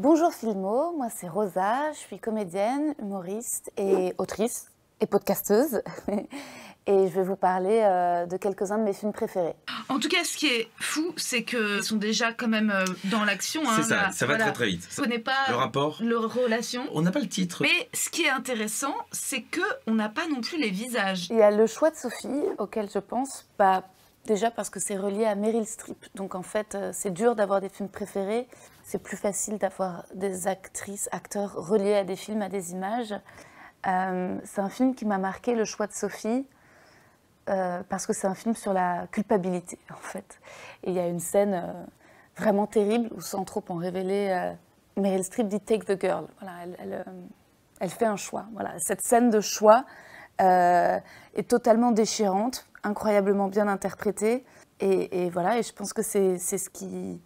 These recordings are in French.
Bonjour Filmo, moi c'est Rosa, je suis comédienne, humoriste et autrice et podcasteuse et je vais vous parler de quelques-uns de mes films préférés. En tout cas, ce qui est fou, c'est qu'ils sont déjà quand même dans l'action. Hein, c'est ça, ça va voilà. Très vite. On ne connaît pas le rapport, leur relation. On n'a pas le titre. Mais ce qui est intéressant, c'est qu'on n'a pas non plus les visages. Il y a le choix de Sophie, auquel je pense pas. Déjà parce que c'est relié à Meryl Streep, donc en fait c'est dur d'avoir des films préférés, c'est plus facile d'avoir des actrices, acteurs reliés à des films, à des images. C'est un film qui m'a marqué, le choix de Sophie, parce que c'est un film sur la culpabilité en fait. Et il y a une scène vraiment terrible où, sans trop en révéler, Meryl Streep dit « take the girl ». Voilà, elle fait un choix. Voilà. Cette scène de choix est totalement déchirante, incroyablement bien interprété et voilà, et je pense que c'est ce qui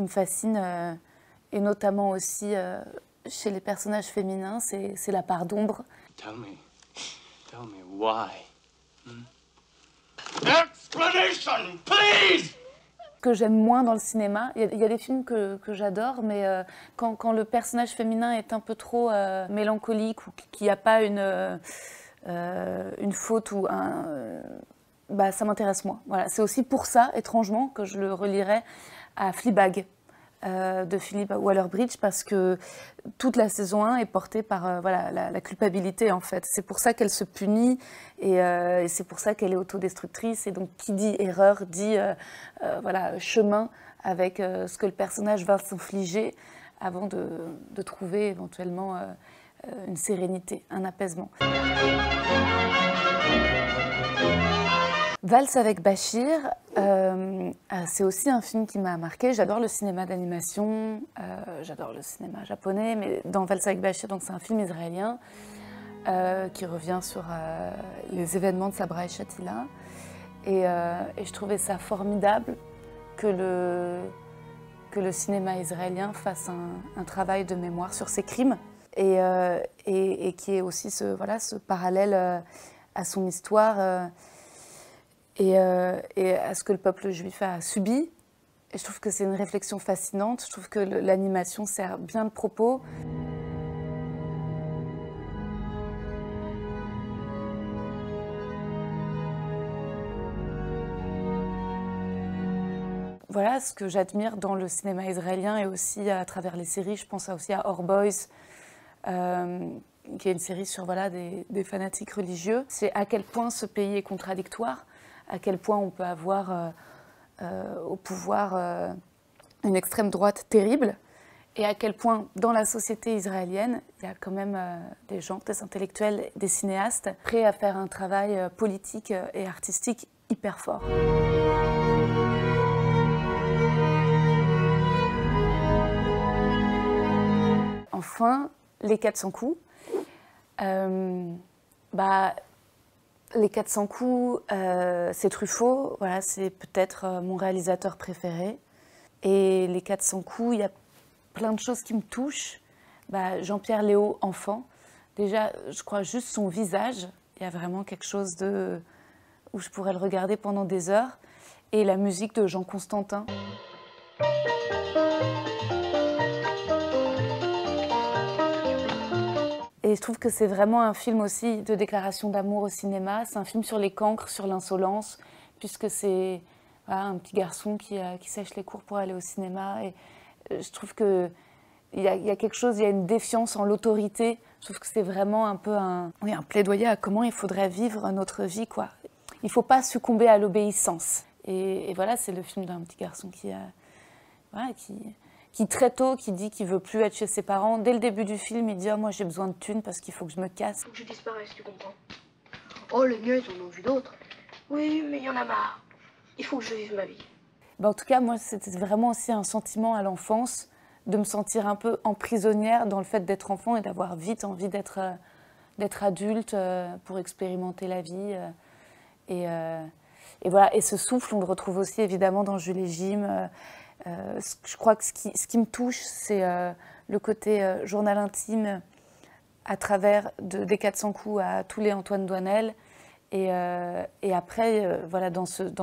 me fascine et notamment aussi chez les personnages féminins, c'est la part d'ombre. Tell me why. Explanation, please. Que j'aime moins dans le cinéma. Il y a des films que j'adore, mais quand le personnage féminin est un peu trop mélancolique ou qu'il n'y a pas une faute ou un... bah, ça m'intéresse moins. Voilà. C'est aussi pour ça, étrangement, que je le relierai à Fleabag de Philippe Waller-Bridge, parce que toute la saison 1 est portée par voilà, la culpabilité, en fait. C'est pour ça qu'elle se punit et c'est pour ça qu'elle est autodestructrice. Et donc, qui dit erreur dit voilà, chemin avec ce que le personnage va s'infliger avant de trouver éventuellement... une sérénité, un apaisement. Vals avec Bachir, c'est aussi un film qui m'a marqué. J'adore le cinéma d'animation, j'adore le cinéma japonais, mais dans Vals avec Bachir, donc c'est un film israélien qui revient sur les événements de Sabra et Shatila. Et je trouvais ça formidable que le cinéma israélien fasse un travail de mémoire sur ses crimes. Et qui est aussi ce parallèle à son histoire et à ce que le peuple juif a subi. Et je trouve que c'est une réflexion fascinante. Je trouve que l'animation sert bien le propos. Voilà ce que j'admire dans le cinéma israélien et aussi à travers les séries. Je pense aussi à Our Boys, qui est une série sur voilà, des fanatiques religieux. C'est à quel point ce pays est contradictoire, à quel point on peut avoir au pouvoir une extrême droite terrible, et à quel point dans la société israélienne, il y a quand même des gens, des intellectuels, des cinéastes, prêts à faire un travail politique et artistique hyper fort. Enfin, Les 400 coups. Les 400 coups, c'est Truffaut, voilà, c'est peut-être mon réalisateur préféré. Et Les 400 coups, il y a plein de choses qui me touchent. Jean-Pierre Léaud, enfant. Déjà, je crois juste son visage, il y a vraiment quelque chose de... où je pourrais le regarder pendant des heures. Et la musique de Jean Constantin. Et je trouve que c'est vraiment un film aussi de déclaration d'amour au cinéma. C'est un film sur les cancres, sur l'insolence, puisque c'est voilà, un petit garçon qui sèche les cours pour aller au cinéma. Et je trouve qu'il y a quelque chose, il y a une défiance en l'autorité. Je trouve que c'est vraiment un peu un plaidoyer à comment il faudrait vivre notre vie, quoi. Il ne faut pas succomber à l'obéissance. Et voilà, c'est le film d'un petit garçon qui très tôt, qui dit qu'il ne veut plus être chez ses parents. Dès le début du film, il dit « Oh, moi, j'ai besoin de thunes parce qu'il faut que je me casse. » « Faut que je disparaisse, tu comprends ? » « Oh, les miens, ils en ont vu d'autres. »« Oui, mais il y en a marre. Il faut que je vive ma vie. » En tout cas, moi, c'était vraiment aussi un sentiment à l'enfance de me sentir un peu emprisonnière dans le fait d'être enfant et d'avoir vite envie d'être adulte pour expérimenter la vie. Et voilà. Et ce souffle, on le retrouve aussi, évidemment, dans Julie et Jim. Je crois que ce qui me touche, c'est le côté journal intime à travers des 400 coups à tous les Antoine Doinel. Et après, voilà, dans cette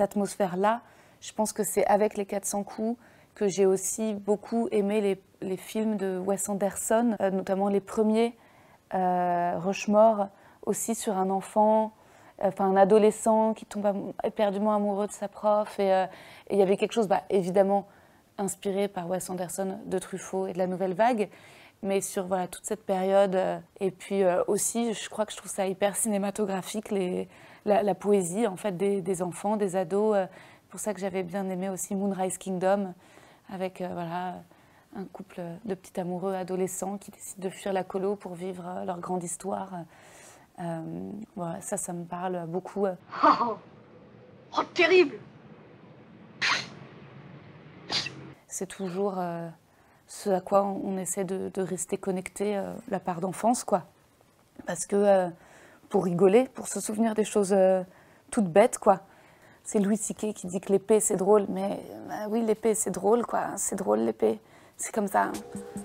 atmosphère-là, je pense que c'est avec les 400 coups que j'ai aussi beaucoup aimé les films de Wes Anderson, notamment les premiers, Rushmore, aussi sur un enfant, enfin un adolescent qui tombe éperdument amoureux de sa prof. Et il y avait quelque chose, bah, évidemment, inspiré par Wes Anderson, de Truffaut et de la Nouvelle Vague, mais sur voilà, toute cette période. Et puis aussi, je crois que je trouve ça hyper cinématographique, la poésie en fait, des enfants, des ados. C'est pour ça que j'avais bien aimé aussi Moonrise Kingdom, avec voilà, un couple de petits amoureux adolescents qui décident de fuir la colo pour vivre leur grande histoire. Voilà, ça me parle beaucoup. Oh, terrible! C'est toujours ce à quoi on essaie de rester connecté, la part d'enfance, quoi. Parce que pour rigoler, pour se souvenir des choses toutes bêtes, quoi. C'est Louis Siquet qui dit que l'épée, c'est drôle, mais bah, oui, l'épée, c'est drôle, quoi. C'est drôle, l'épée. C'est comme ça. Hein.